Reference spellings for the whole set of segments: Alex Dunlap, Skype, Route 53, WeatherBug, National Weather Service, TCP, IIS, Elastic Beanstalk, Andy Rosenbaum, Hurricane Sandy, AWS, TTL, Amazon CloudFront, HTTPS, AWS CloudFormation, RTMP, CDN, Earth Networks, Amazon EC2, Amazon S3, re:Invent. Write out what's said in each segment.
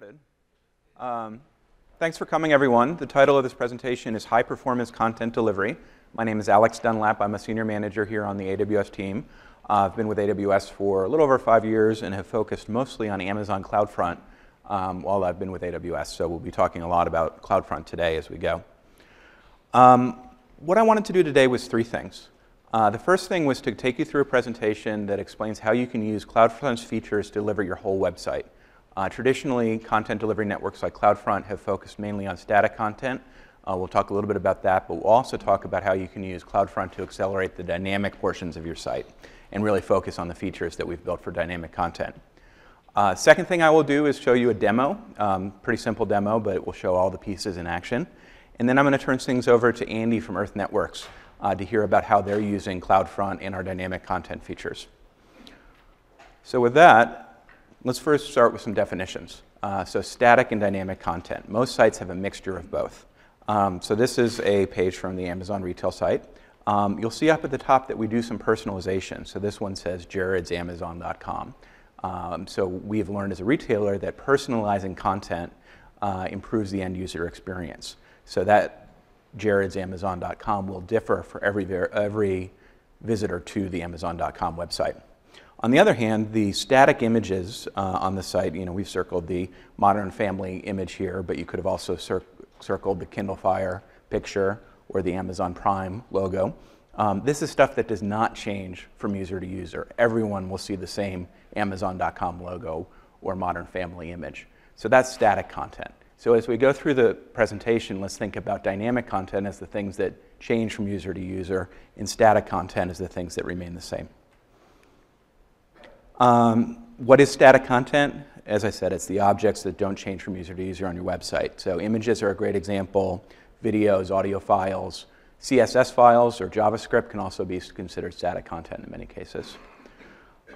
Started. Thanks for coming, everyone. The title of this presentation is High Performance Content Delivery. My name is Alex Dunlap. I'm a senior manager here on the AWS team. I've been with AWS for a little over 5 years and have focused mostly on Amazon CloudFront while I've been with AWS. So we'll be talking a lot about CloudFront today as we go. What I wanted to do today was three things. The first thing was to take you through a presentation that explains how you can use CloudFront's features to deliver your whole website. Traditionally, content delivery networks like CloudFront have focused mainly on static content. We'll talk a little bit about that, but we'll also talk about how you can use CloudFront to accelerate the dynamic portions of your site and really focus on the features that we've built for dynamic content. Second thing I will do is show you a demo, pretty simple demo, but it will show all the pieces in action. And then I'm going to turn things over to Andy from Earth Networks to hear about how they're using CloudFront and our dynamic content features. So with that, let's first start with some definitions. So static and dynamic content. Most sites have a mixture of both. So this is a page from the Amazon retail site. You'll see up at the top that we do some personalization. So this one says jaredsamazon.com. So we've learned as a retailer that personalizing content improves the end user experience. So that jaredsamazon.com will differ for every visitor to the amazon.com website. On the other hand, the static images on the site, we've circled the Modern Family image here, but you could have also circled the Kindle Fire picture or the Amazon Prime logo. This is stuff that does not change from user to user. Everyone will see the same Amazon.com logo or Modern Family image. So that's static content. So as we go through the presentation, let's think about dynamic content as the things that change from user to user, and static content as the things that remain the same. What is static content? As I said, it's the objects that don't change from user to user on your website. So images are a great example, videos, audio files, CSS files, or JavaScript can also be considered static content in many cases.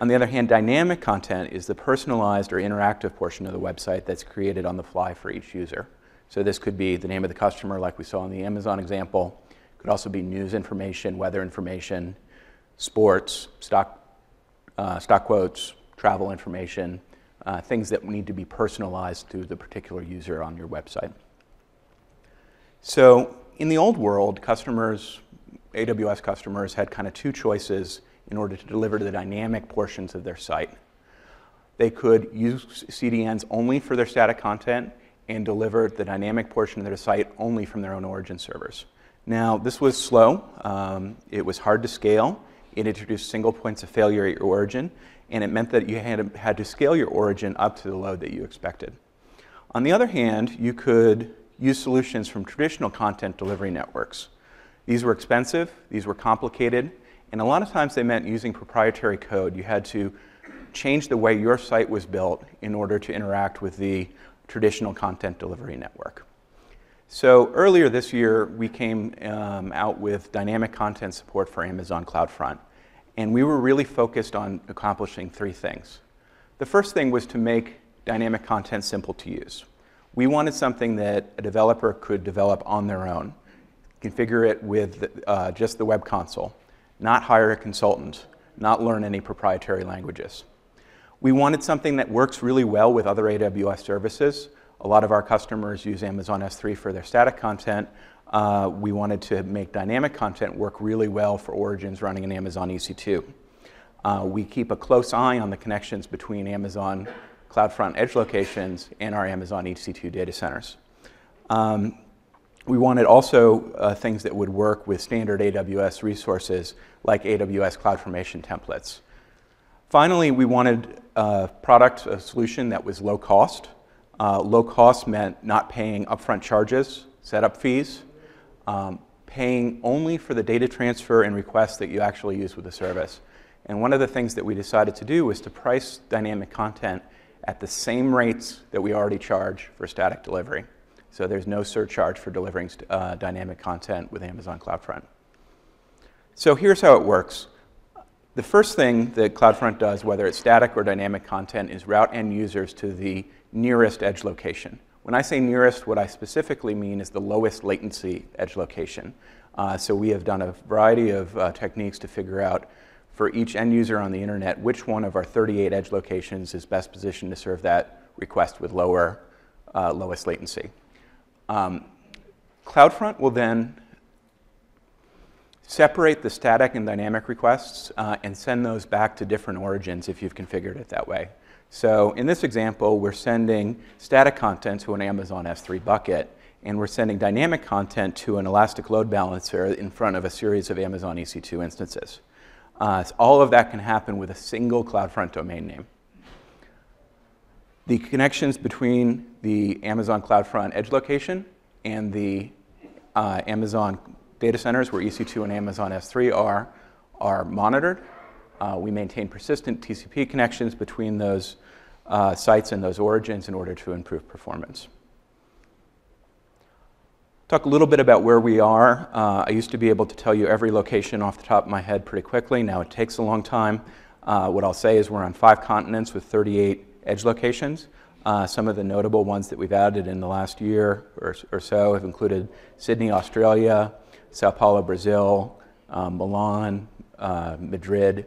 On the other hand, dynamic content is the personalized or interactive portion of the website that's created on the fly for each user. So this could be the name of the customer, like we saw in the Amazon example. It could also be news information, weather information, sports, stock quotes, travel information, things that need to be personalized to the particular user on your website. So in the old world, customers, AWS customers, had kind of two choices in order to deliver to the dynamic portions of their site. They could use CDNs only for their static content and deliver the dynamic portion of their site only from their own origin servers. Now, this was slow. It was hard to scale. It introduced single points of failure at your origin, and it meant that you had to scale your origin up to the load that you expected. On the other hand, you could use solutions from traditional content delivery networks. These were expensive, these were complicated, and a lot of times they meant using proprietary code. You had to change the way your site was built in order to interact with the traditional content delivery network. So earlier this year, we came out with dynamic content support for Amazon CloudFront, and we were really focused on accomplishing three things. The first thing was to make dynamic content simple to use. We wanted something that a developer could develop on their own, configure it with just the web console, not hire a consultant, not learn any proprietary languages. We wanted something that works really well with other AWS services. A lot of our customers use Amazon S3 for their static content. We wanted to make dynamic content work really well for origins running in Amazon EC2. We keep a close eye on the connections between Amazon CloudFront edge locations and our Amazon EC2 data centers. We wanted also things that would work with standard AWS resources like AWS CloudFormation templates. Finally, we wanted a solution that was low cost. Low cost meant not paying upfront charges, setup fees, paying only for the data transfer and requests that you actually use with the service. And one of the things that we decided to do was to price dynamic content at the same rates that we already charge for static delivery. So there's no surcharge for delivering dynamic content with Amazon CloudFront. So here's how it works. The first thing that CloudFront does, whether it's static or dynamic content, is route end users to the nearest edge location. When I say nearest, what I specifically mean is the lowest latency edge location. So we have done a variety of techniques to figure out for each end user on the internet which one of our 38 edge locations is best positioned to serve that request with lower lowest latency. CloudFront will then separate the static and dynamic requests and send those back to different origins if you've configured it that way. So in this example, we're sending static content to an Amazon S3 bucket, and we're sending dynamic content to an Elastic load balancer in front of a series of Amazon EC2 instances. So all of that can happen with a single CloudFront domain name. The connections between the Amazon CloudFront edge location and the Amazon data centers where EC2 and Amazon S3 are monitored. We maintain persistent TCP connections between those sites and those origins in order to improve performance. Talk a little bit about where we are. I used to be able to tell you every location off the top of my head pretty quickly. Now it takes a long time. What I'll say is we're on 5 continents with 38 edge locations. Some of the notable ones that we've added in the last year or so have included Sydney, Australia, Sao Paulo, Brazil, Milan, Madrid,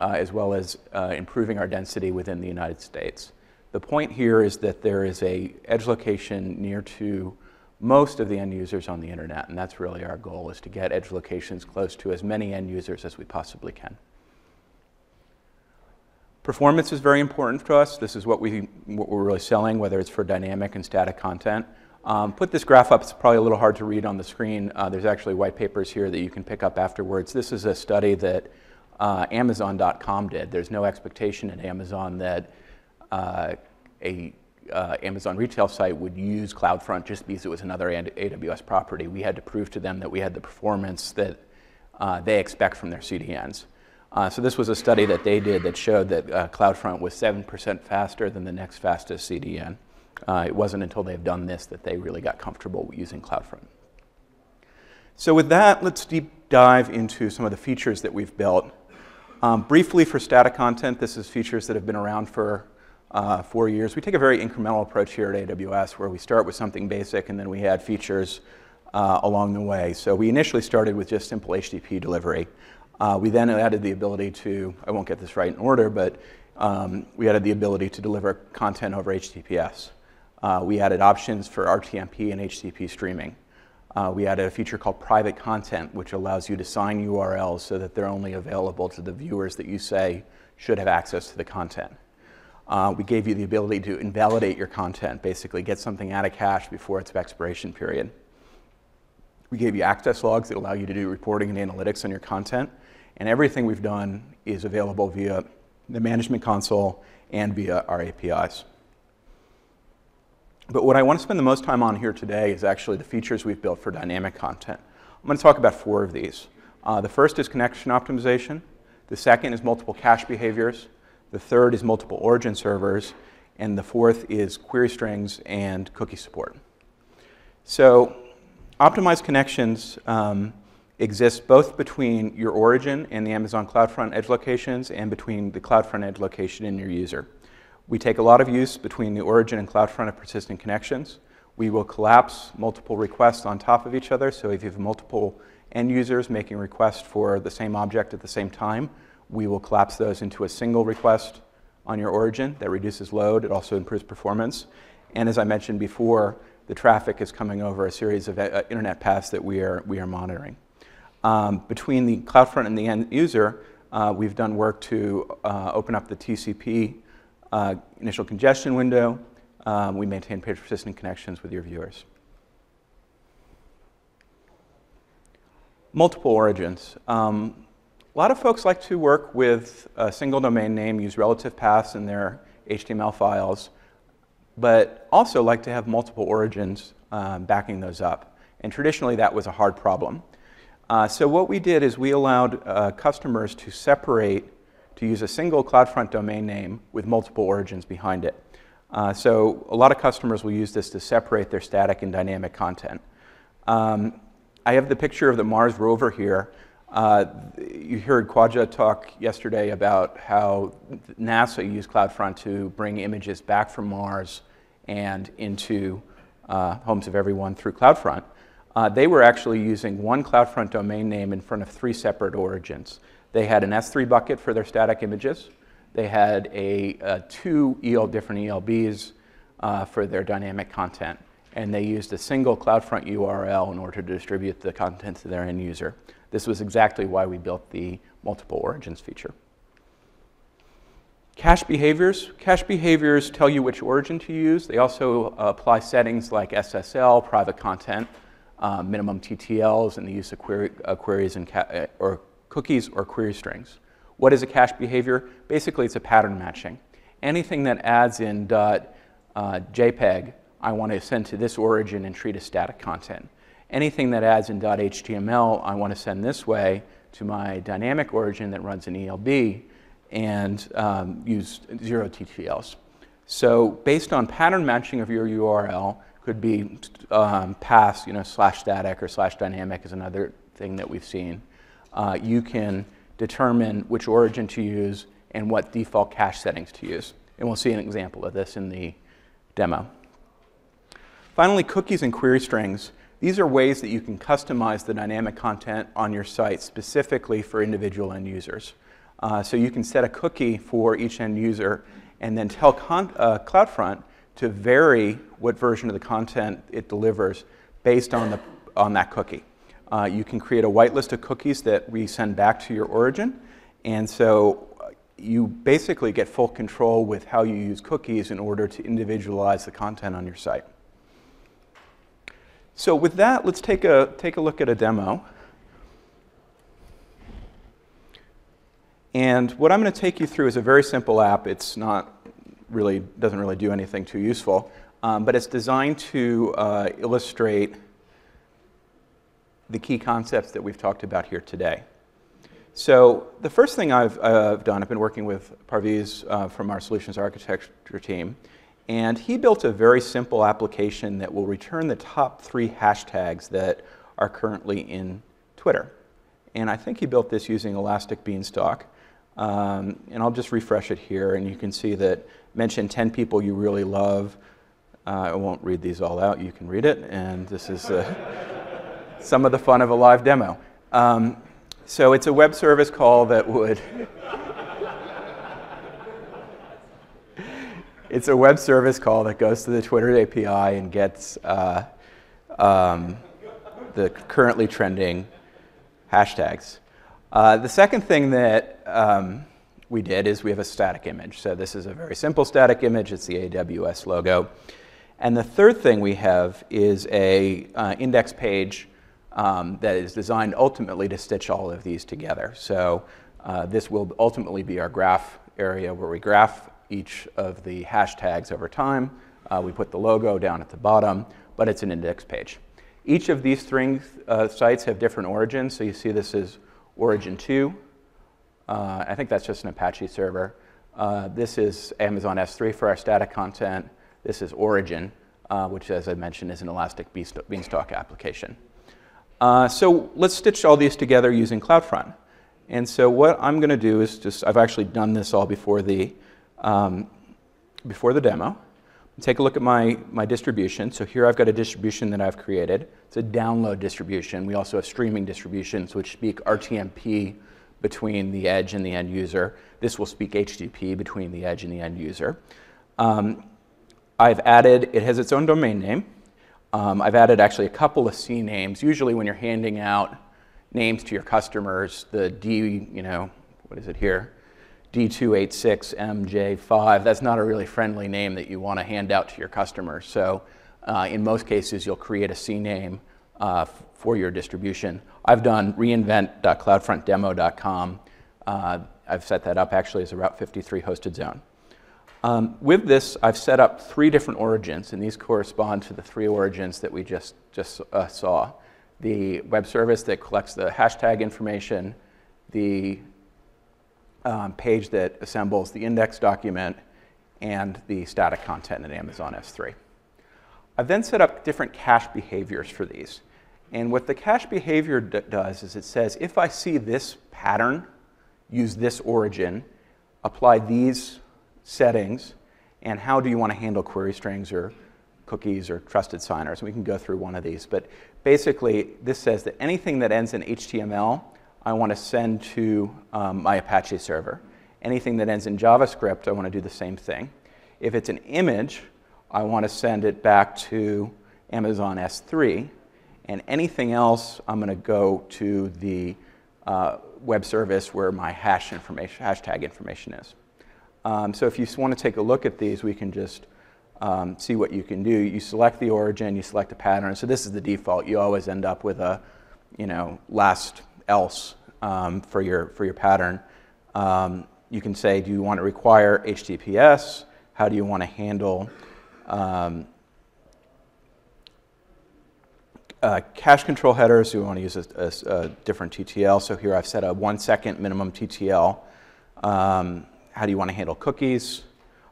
as well as improving our density within the United States. The point here is that there is an edge location near to most of the end users on the internet, and that's really our goal, is to get edge locations close to as many end users as we possibly can. Performance is very important to us. This is what we're really selling, whether it's for dynamic and static content. Put this graph up. It's probably a little hard to read on the screen. There's actually white papers here that you can pick up afterwards. This is a study that Amazon.com did. There's no expectation at Amazon that Amazon retail site would use CloudFront just because it was another AWS property. We had to prove to them that we had the performance that they expect from their CDNs. So this was a study that they did that showed that CloudFront was 7% faster than the next fastest CDN. It wasn't until they've done this that they really got comfortable using CloudFront. So with that, let's deep dive into some of the features that we've built. Briefly for static content, this is features that have been around for 4 years. We take a very incremental approach here at AWS where we start with something basic and then we add features along the way. So we initially started with just simple HTTP delivery. We then added the ability to, I won't get this right in order, but we added the ability to deliver content over HTTPS. We added options for RTMP and HTTP streaming. We added a feature called private content, which allows you to sign URLs so that they're only available to the viewers that you say should have access to the content. We gave you the ability to invalidate your content, basically get something out of cache before its expiration period. We gave you access logs that allow you to do reporting and analytics on your content. And everything we've done is available via the management console and via our APIs. But what I want to spend the most time on here today is actually the features we've built for dynamic content. I'm going to talk about 4 of these. The first is connection optimization. The second is multiple cache behaviors. The third is multiple origin servers. And the fourth is query strings and cookie support. So optimized connections exist both between your origin and the Amazon CloudFront edge locations and between the CloudFront edge location and your user. We take a lot of use between the origin and CloudFront of persistent connections. We will collapse multiple requests on top of each other, so if you have multiple end users making requests for the same object at the same time, we will collapse those into a single request on your origin. That reduces load, it also improves performance. And as I mentioned before, the traffic is coming over a series of internet paths that we are monitoring. Between the CloudFront and the end user, we've done work to open up the TCP initial congestion window. We maintain persistent connections with your viewers. Multiple origins. A lot of folks like to work with a single domain name, use relative paths in their HTML files, but also like to have multiple origins backing those up. And traditionally, that was a hard problem. So what we did is we allowed customers to separate, to use a single CloudFront domain name with multiple origins behind it. So a lot of customers will use this to separate their static and dynamic content. I have the picture of the Mars rover here. You heard Khwaja talk yesterday about how NASA used CloudFront to bring images back from Mars and into homes of everyone through CloudFront. They were actually using one CloudFront domain name in front of 3 separate origins. They had an S3 bucket for their static images. They had 2 different ELBs for their dynamic content. And they used a single CloudFront URL in order to distribute the content to their end user. This was exactly why we built the multiple origins feature. Cache behaviors. Cache behaviors tell you which origin to use. They also apply settings like SSL, private content, minimum TTLs, and the use of queries and or cookies or query strings. What is a cache behavior? Basically, it's a pattern matching. Anything that adds in .jpg, I want to send to this origin and treat as static content. Anything that adds in .html, I want to send this way to my dynamic origin that runs in ELB and use 0 TTLs. So based on pattern matching of your URL, could be pass, /static or /dynamic is another thing that we've seen. You can determine which origin to use and what default cache settings to use. And we'll see an example of this in the demo. Finally, cookies and query strings. These are ways that you can customize the dynamic content on your site specifically for individual end users. So you can set a cookie for each end user and then tell CloudFront to vary what version of the content it delivers based on, that cookie. You can create a whitelist of cookies that we send back to your origin. And so you basically get full control with how you use cookies in order to individualize the content on your site. So with that, let's take a look at a demo. And what I'm going to take you through is a very simple app. It's doesn't really do anything too useful, but it's designed to illustrate the key concepts that we've talked about here today. So the first thing I've done, I've been working with Parviz from our solutions architecture team, and he built a very simple application that will return the top 3 hashtags that are currently in Twitter. And I think he built this using Elastic Beanstalk. And I'll just refresh it here, and you can see that mention 10 people you really love. I won't read these all out. You can read it, and this is some of the fun of a live demo. So it's a web service call that would... It's a web service call that goes to the Twitter API and gets the currently trending hashtags. The second thing that we did is we have a static image. So this is a very simple static image. It's the AWS logo. And the third thing we have is a index page that is designed ultimately to stitch all of these together. So this will ultimately be our graph area where we graph each of the hashtags over time. We put the logo down at the bottom, but it's an index page. Each of these three sites have different origins. So you see this is Origin 2. I think that's just an Apache server. This is Amazon S3 for our static content. This is Origin, which, as I mentioned, is an Elastic Beanstalk application. So let's stitch all these together using CloudFront. And so what I'm going to do is just, I've actually done this all before the demo. Take a look at my distribution. So here I've got a distribution that I've created. It's a download distribution. We also have streaming distributions which speak RTMP between the edge and the end user. This will speak HTTP between the edge and the end user. I've added, it has its own domain name. I've added actually a couple of C names. Usually when you're handing out names to your customers, the D, what is it here? D286MJ5, that's not a really friendly name that you want to hand out to your customers. So in most cases, you'll create a C name for your distribution. I've done re:invent.cloudfrontdemo.com. I've set that up actually as a Route 53 hosted zone. With this, I've set up 3 different origins, and these correspond to the 3 origins that we just saw. The web service that collects the hashtag information, the page that assembles the index document, and the static content in Amazon S3. I've then set up different cache behaviors for these. And what the cache behavior does is it says, if I see this pattern, use this origin, apply these settings, and how do you want to handle query strings or cookies or trusted signers? We can go through one of these. But basically, this says that anything that ends in HTML, I want to send to my Apache server. Anything that ends in JavaScript, I want to do the same thing. If it's an image, I want to send it back to Amazon S3. And anything else, I'm going to go to the web service where my hash information, hashtag information is. So if you want to take a look at these, we can just see what you can do. You select the origin, you select a pattern. So this is the default. You always end up with a, you know, last else for your pattern. You can say, do you want to require HTTPS? How do you want to handle cache control headers? Do you want to use a different TTL? So here I've set a 1-second minimum TTL. How do you want to handle cookies?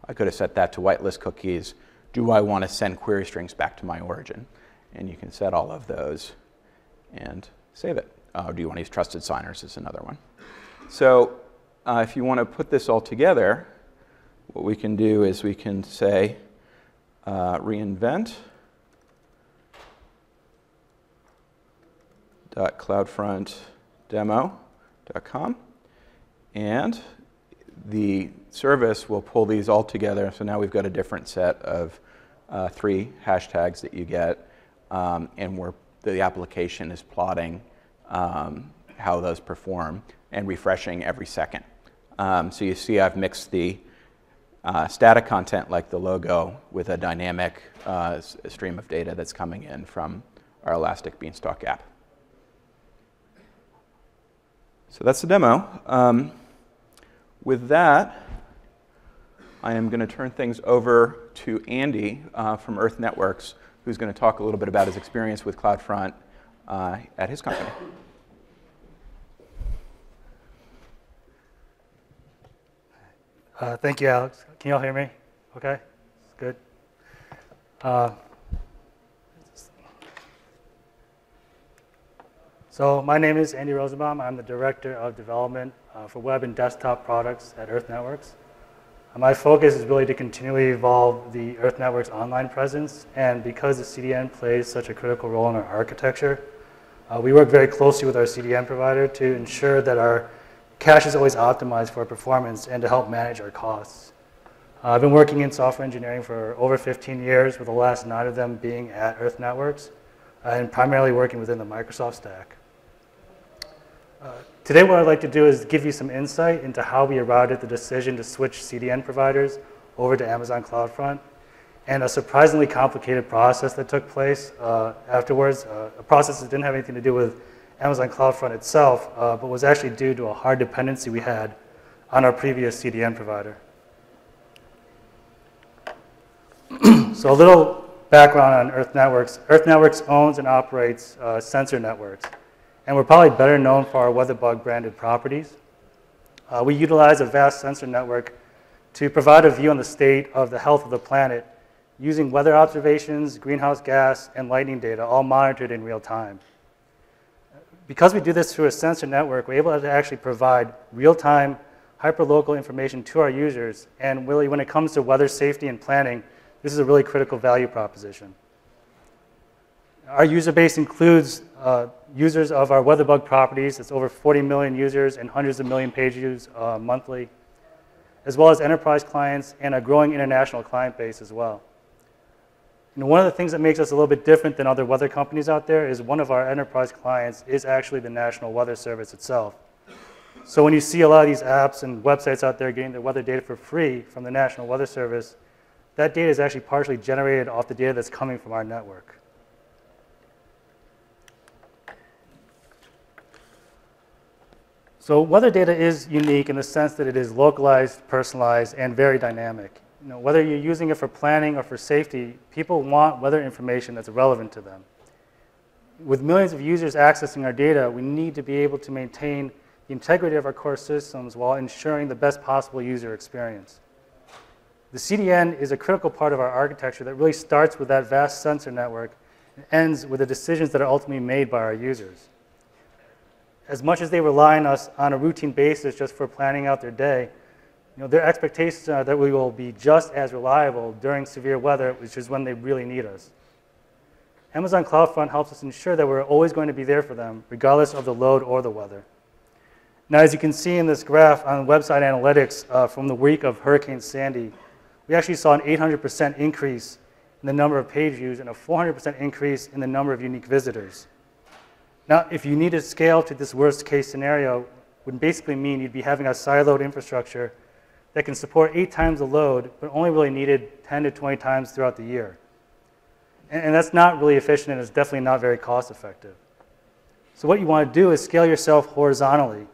I could have set that to whitelist cookies. Do I want to send query strings back to my origin? And you can set all of those and save it. Do you want to use trusted signers is another one. So if you want to put this all together, what we can do is we can say reinvent.cloudfrontdemo.com, and the service will pull these all together. So now we've got a different set of 3 hashtags that you get, and the application is plotting how those perform and refreshing every second. So you see I've mixed the static content like the logo with a dynamic stream of data that's coming in from our Elastic Beanstalk app. So that's the demo. With that, I am going to turn things over to Andy from Earth Networks, who's going to talk a little bit about his experience with CloudFront at his company. Thank you, Alex. Can you all hear me? Okay, good. So my name is Andy Rosenbaum. I'm the Director of Development for Web and Desktop Products at Earth Networks. My focus is really to continually evolve the Earth Network's online presence, and because the CDN plays such a critical role in our architecture, we work very closely with our CDN provider to ensure that our cache is always optimized for performance and to help manage our costs. I've been working in software engineering for over 15 years, with the last 9 of them being at Earth Networks, and primarily working within the Microsoft stack. Today what I'd like to do is give you some insight into how we arrived at the decision to switch CDN providers over to Amazon CloudFront, and a surprisingly complicated process that took place afterwards, a process that didn't have anything to do with Amazon CloudFront itself, but was actually due to a hard dependency we had on our previous CDN provider. So a little background on Earth Networks. Earth Networks owns and operates sensor networks. And we're probably better known for our WeatherBug branded properties. We utilize a vast sensor network to provide a view on the state of the health of the planet using weather observations, greenhouse gas, and lightning data, all monitored in real time. Because we do this through a sensor network, we're able to actually provide real-time, hyperlocal information to our users. And really, when it comes to weather safety and planning, this is a really critical value proposition. Our user base includes users of our WeatherBug properties. It's over 40 million users and hundreds of million page views monthly, as well as enterprise clients and a growing international client base as well. And one of the things that makes us a little bit different than other weather companies out there is one of our enterprise clients is actually the National Weather Service itself. So when you see a lot of these apps and websites out there getting their weather data for free from the National Weather Service, that data is actually partially generated off the data that's coming from our network. So weather data is unique in the sense that it is localized, personalized, and very dynamic. You know, whether you're using it for planning or for safety, people want weather information that's relevant to them. With millions of users accessing our data, we need to be able to maintain the integrity of our core systems while ensuring the best possible user experience. The CDN is a critical part of our architecture that really starts with that vast sensor network and ends with the decisions that are ultimately made by our users. As much as they rely on us on a routine basis just for planning out their day, you know, their expectations are that we will be just as reliable during severe weather, which is when they really need us. Amazon CloudFront helps us ensure that we're always going to be there for them, regardless of the load or the weather. Now, as you can see in this graph on website analytics from the week of Hurricane Sandy, we actually saw an 800% increase in the number of page views and a 400% increase in the number of unique visitors. Now, if you need to scale to this worst case scenario, would basically mean you'd be having a siloed infrastructure that can support 8 times the load, but only really needed 10 to 20 times throughout the year. And that's not really efficient, and it's definitely not very cost effective. So what you want to do is scale yourself horizontally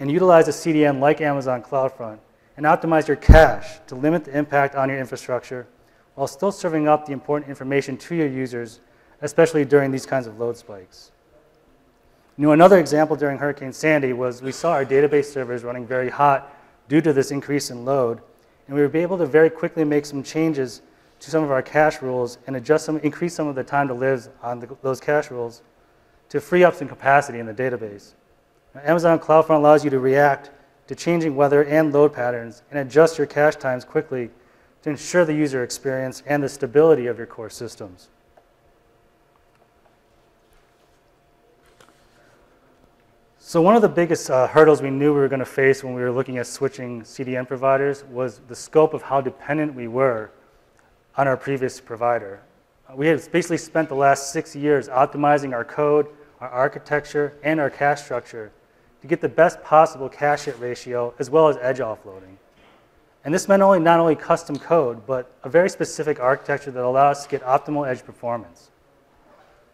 and utilize a CDN like Amazon CloudFront and optimize your cache to limit the impact on your infrastructure while still serving up the important information to your users, especially during these kinds of load spikes. You know, another example during Hurricane Sandy was we saw our database servers running very hot due to this increase in load, and we were able to very quickly make some changes to some of our cache rules and adjust increase some of the time to lives on those cache rules to free up some capacity in the database. Now, Amazon CloudFront allows you to react to changing weather and load patterns and adjust your cache times quickly to ensure the user experience and the stability of your core systems. So one of the biggest hurdles we knew we were going to face when we were looking at switching CDN providers was the scope of how dependent we were on our previous provider. We had basically spent the last 6 years optimizing our code, our architecture, and our cache structure to get the best possible cache hit ratio as well as edge offloading. And this meant not only custom code, but a very specific architecture that allowed us to get optimal edge performance.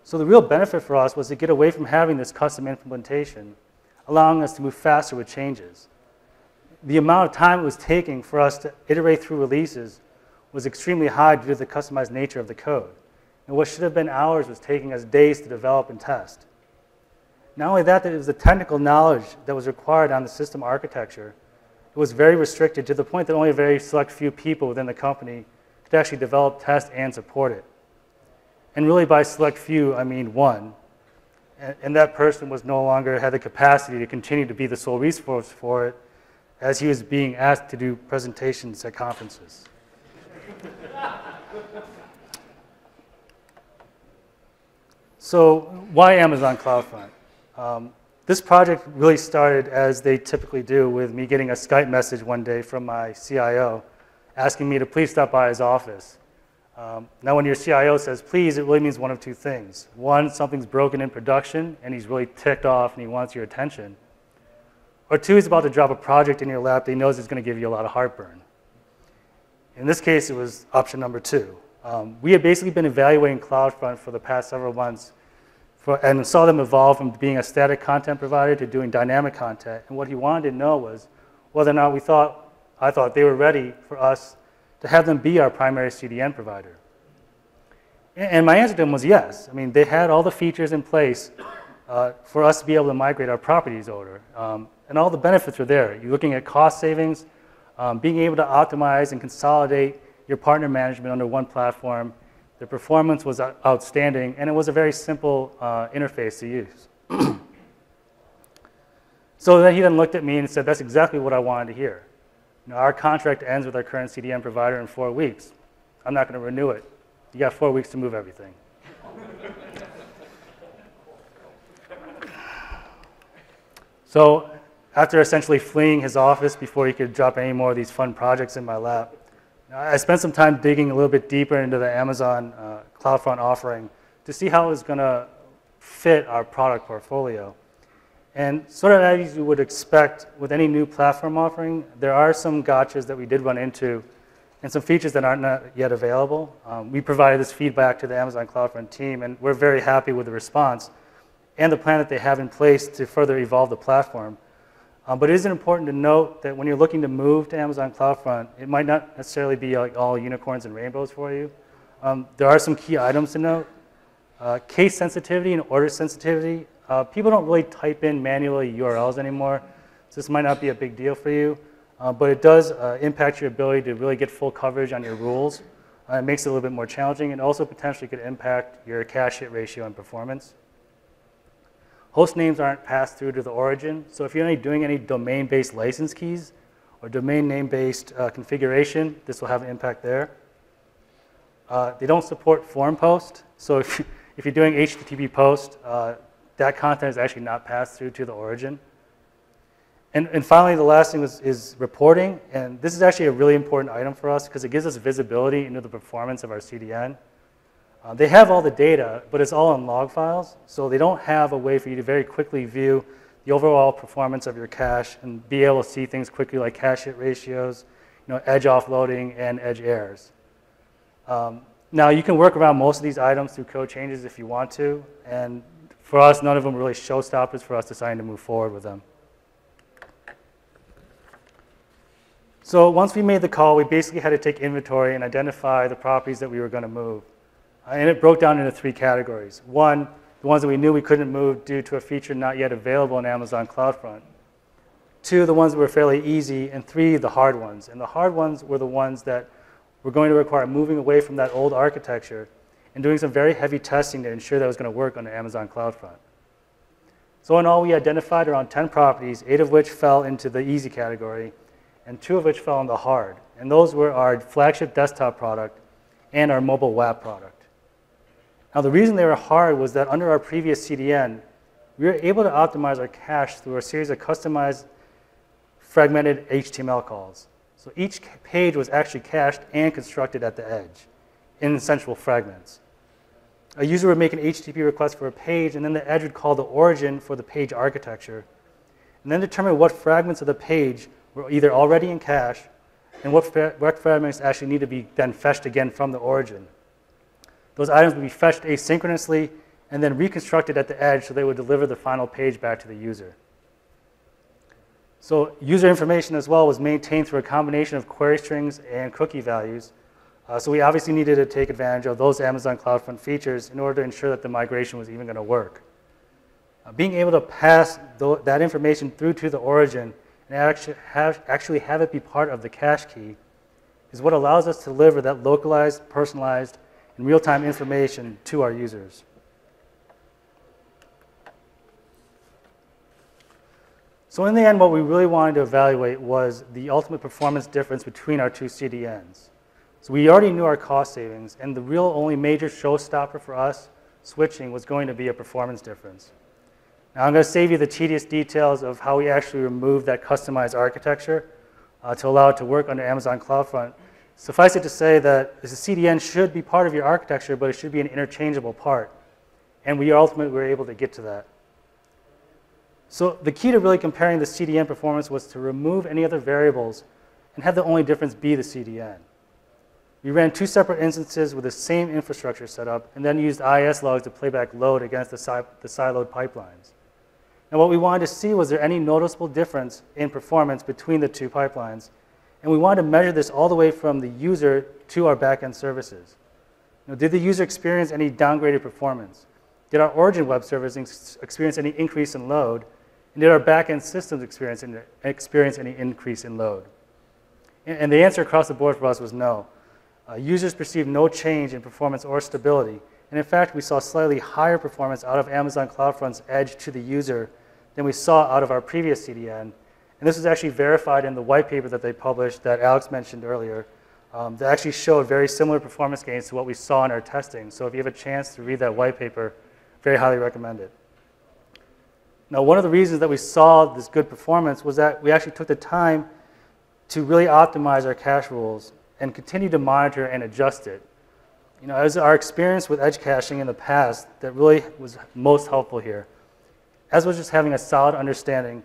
So the real benefit for us was to get away from having this custom implementation, allowing us to move faster with changes. The amount of time it was taking for us to iterate through releases was extremely high due to the customized nature of the code. And what should have been hours was taking us days to develop and test. Not only that, it was the technical knowledge that was required on the system architecture. It was very restricted to the point that only a very select few people within the company could actually develop, test, and support it. And really by select few, I mean one. And that person was no longer had the capacity to continue to be the sole resource for it as he was being asked to do presentations at conferences. So why Amazon CloudFront? This project really started as they typically do with me getting a Skype message one day from my CIO asking me to please stop by his office. Now when your CIO says please, it really means one of two things. One, something's broken in production and he's really ticked off and he wants your attention. Or two, he's about to drop a project in your lap that he knows is going to give you a lot of heartburn. In this case, it was option number two. We had basically been evaluating CloudFront for the past several months and saw them evolve from being a static content provider to doing dynamic content. And what he wanted to know was whether or not I thought they were ready for us to have them be our primary CDN provider. And my answer to them was yes. I mean, they had all the features in place for us to be able to migrate our properties over. And all the benefits were there. You're looking at cost savings, being able to optimize and consolidate your partner management under one platform. The performance was outstanding, and it was a very simple interface to use. So then he then looked at me and said, that's exactly what I wanted to hear. Now, our contract ends with our current CDN provider in 4 weeks. I'm not going to renew it. You got 4 weeks to move everything. So after essentially fleeing his office before he could drop any more of these fun projects in my lap, I spent some time digging a little bit deeper into the Amazon CloudFront offering to see how it was going to fit our product portfolio. And sort of as you would expect with any new platform offering, there are some gotchas that we did run into and some features that aren't not yet available. We provided this feedback to the Amazon CloudFront team, and we're very happy with the response and the plan that they have in place to further evolve the platform. But it is important to note that when you're looking to move to Amazon CloudFront, it might not necessarily be like all unicorns and rainbows for you. There are some key items to note. Case sensitivity and order sensitivity. People don't really type in manually URLs anymore, so this might not be a big deal for you, but it does impact your ability to really get full coverage on your rules. It makes it a little bit more challenging and also potentially could impact your cache hit ratio and performance. Host names aren't passed through to the origin, so if you're only doing any domain-based license keys or domain name-based configuration, this will have an impact there. They don't support form post, so if you're doing HTTP post, that content is actually not passed through to the origin. And finally, the last thing is reporting. And this is actually a really important item for us because it gives us visibility into the performance of our CDN. They have all the data, but it's all in log files. So they don't have a way for you to very quickly view the overall performance of your cache and be able to see things quickly like cache hit ratios, you know, edge offloading, and edge errors. Now, you can work around most of these items through code changes if you want to. And for us, none of them are really showstoppers for us deciding to move forward with them. So once we made the call, we basically had to take inventory and identify the properties that we were going to move. And it broke down into three categories. One, the ones that we knew we couldn't move due to a feature not yet available in Amazon CloudFront. Two, the ones that were fairly easy. And three, the hard ones. And the hard ones were the ones that were going to require moving away from that old architecture and doing some very heavy testing to ensure that it was going to work on the Amazon CloudFront. So in all, we identified around 10 properties, 8 of which fell into the easy category, and 2 of which fell on the hard. And those were our flagship desktop product and our mobile web product. Now, the reason they were hard was that under our previous CDN, we were able to optimize our cache through a series of customized fragmented HTML calls. So each page was actually cached and constructed at the edge in central fragments. A user would make an HTTP request for a page, and then the edge would call the origin for the page architecture, and then determine what fragments of the page were either already in cache and what fragments actually need to be then fetched again from the origin. Those items would be fetched asynchronously and then reconstructed at the edge so they would deliver the final page back to the user. So user information as well was maintained through a combination of query strings and cookie values. So we obviously needed to take advantage of those Amazon CloudFront features in order to ensure that the migration was even going to work. Being able to pass that information through to the origin and actually have it be part of the cache key is what allows us to deliver that localized, personalized, and real-time information to our users. So in the end, what we really wanted to evaluate was the ultimate performance difference between our two CDNs. So we already knew our cost savings, and the real only major showstopper for us switching was going to be a performance difference. Now, I'm going to save you the tedious details of how we actually removed that customized architecture to allow it to work under Amazon CloudFront. Suffice it to say that the CDN should be part of your architecture, but it should be an interchangeable part. And we ultimately were able to get to that. So the key to really comparing the CDN performance was to remove any other variables and have the only difference be the CDN. We ran 2 separate instances with the same infrastructure setup and then used IIS logs to playback load against the siloed pipelines. And what we wanted to see was there any noticeable difference in performance between the 2 pipelines. And we wanted to measure this all the way from the user to our backend services. Now, did the user experience any downgraded performance? Did our origin web service experience any increase in load? And did our backend systems experience any increase in load? And the answer across the board for us was no. Users perceived no change in performance or stability. And in fact, we saw slightly higher performance out of Amazon CloudFront's edge to the user than we saw out of our previous CDN. And this was actually verified in the white paper that they published that Alex mentioned earlier that actually showed very similar performance gains to what we saw in our testing. So if you have a chance to read that white paper, very highly recommend it. Now, one of the reasons that we saw this good performance was that we actually took the time to really optimize our cache rules and continue to monitor and adjust it. You know, it was our experience with edge caching in the past that really was most helpful here, as was just having a solid understanding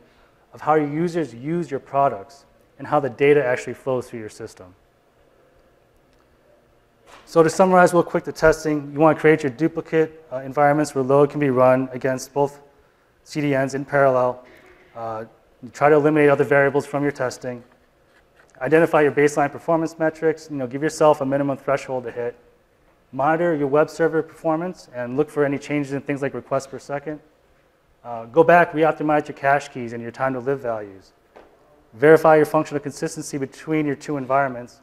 of how your users use your products and how the data actually flows through your system. So to summarize real quick the testing, you want to create your duplicate environments where load can be run against both CDNs in parallel. Try to eliminate other variables from your testing. Identify your baseline performance metrics. You know, give yourself a minimum threshold to hit. Monitor your web server performance and look for any changes in things like requests per second. Go back, re-optimize your cache keys and your time to live values. Verify your functional consistency between your 2 environments.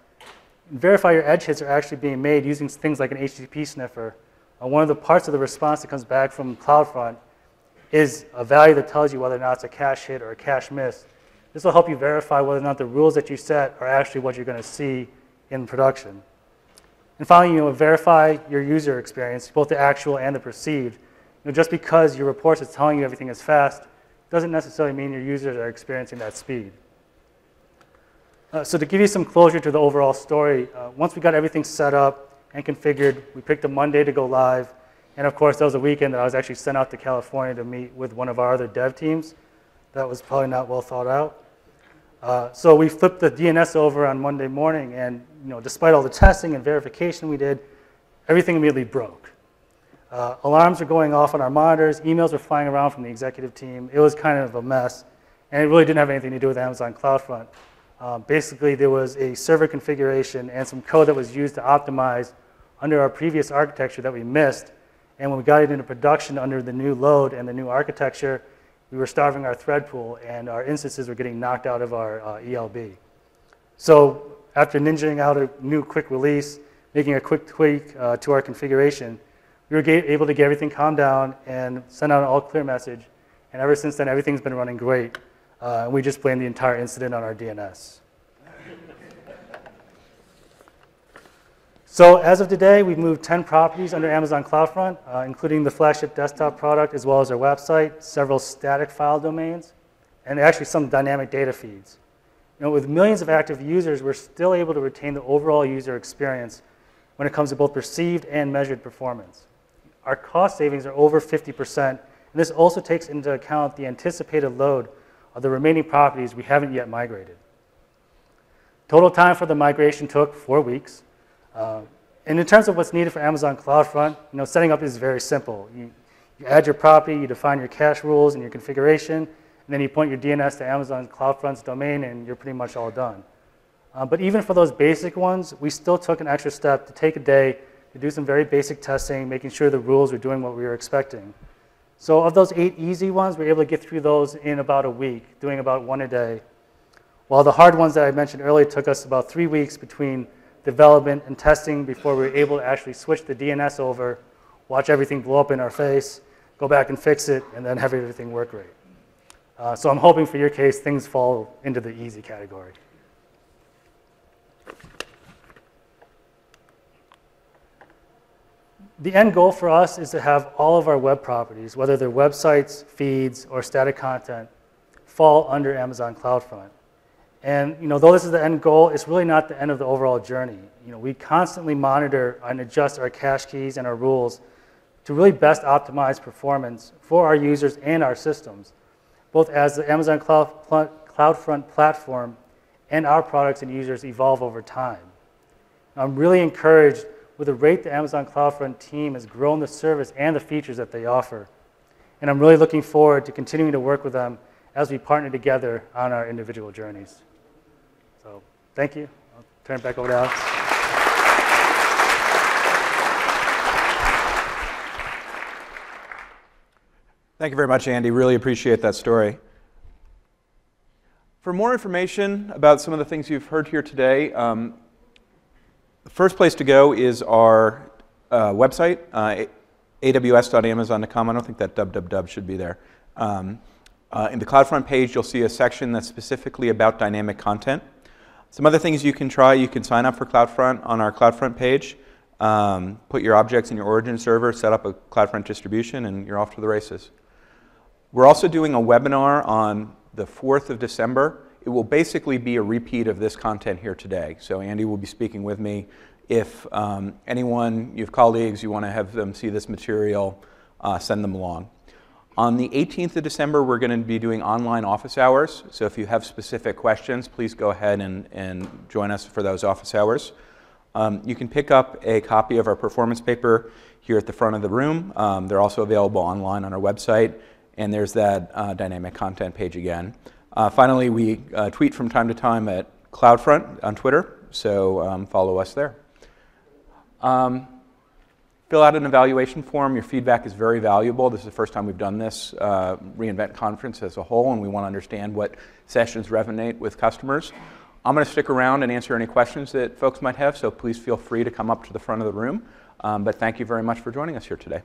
And verify your edge hits are actually being made using things like an HTTP sniffer. One of the parts of the response that comes back from CloudFront is a value that tells you whether or not it's a cache hit or a cache miss. This will help you verify whether or not the rules that you set are actually what you're going to see in production. And finally, you know, verify your user experience, both the actual and the perceived. You know, just because your reports is telling you everything is fast doesn't necessarily mean your users are experiencing that speed. So to give you some closure to the overall story, once we got everything set up and configured, we picked a Monday to go live. And of course, that was a weekend that I was actually sent out to California to meet with one of our other dev teams. That was probably not well thought out. So we flipped the DNS over on Monday morning, and despite all the testing and verification we did, everything immediately broke. Alarms were going off on our monitors, emails were flying around from the executive team. It was kind of a mess, and it really didn't have anything to do with Amazon CloudFront. Basically, there was a server configuration and some code that was used to optimize under our previous architecture that we missed. And when we got it into production under the new load and the new architecture, we were starving our thread pool, and our instances were getting knocked out of our ELB. So after ninjaing out a new quick release, making a quick tweak to our configuration, we were able to get everything calmed down and send out an all-clear message. And ever since then, everything's been running great. And we just blame the entire incident on our DNS. So as of today, we've moved 10 properties under Amazon CloudFront, including the flagship desktop product, as well as our website, several static file domains, and actually some dynamic data feeds. With millions of active users, we're still able to retain the overall user experience when it comes to both perceived and measured performance. Our cost savings are over 50%, and this also takes into account the anticipated load of the remaining properties we haven't yet migrated. Total time for the migration took 4 weeks. And in terms of what's needed for Amazon CloudFront, setting up is very simple. You add your property, you define your cache rules and your configuration, and then you point your DNS to Amazon CloudFront's domain, and you're pretty much all done. But even for those basic ones, we still took an extra step to take a day to do some very basic testing, making sure the rules were doing what we were expecting. So of those 8 easy ones, we were able to get through those in about a week, doing about 1 a day, while the hard ones that I mentioned earlier took us about 3 weeks between development and testing before we were able to actually switch the DNS over, watch everything blow up in our face, go back and fix it, and then have everything work great. So I'm hoping for your case, things fall into the easy category. The end goal for us is to have all of our web properties, whether they're websites, feeds, or static content, fall under Amazon CloudFront. And though this is the end goal, it's really not the end of the overall journey. We constantly monitor and adjust our cache keys and our rules to really best optimize performance for our users and our systems, both as the Amazon CloudFront platform and our products and users evolve over time. I'm really encouraged with the rate the Amazon CloudFront team has grown the service and the features that they offer. And I'm really looking forward to continuing to work with them as we partner together on our individual journeys. So thank you. I'll turn it back over to Alex. Thank you very much, Andy. Really appreciate that story. For more information about some of the things you've heard here today, the first place to go is our website, aws.amazon.com. I don't think that www should be there. In the CloudFront page, you'll see a section that's specifically about dynamic content. Some other things you can try, you can sign up for CloudFront on our CloudFront page, put your objects in your origin server, set up a CloudFront distribution, and you're off to the races. We're also doing a webinar on the 4th of December. It will basically be a repeat of this content here today. So Andy will be speaking with me. If anyone, you have colleagues, you want to have them see this material, send them along. On the 18th of December, we're going to be doing online office hours. So if you have specific questions, please go ahead and join us for those office hours. You can pick up a copy of our performance paper here at the front of the room. They're also available online on our website. And there's that dynamic content page again. Finally, we tweet from time to time at CloudFront on Twitter. So follow us there. Fill out an evaluation form. Your feedback is very valuable. This is the first time we've done this re:Invent conference as a whole, and we want to understand what sessions resonate with customers. I'm going to stick around and answer any questions that folks might have, so please feel free to come up to the front of the room. But thank you very much for joining us here today.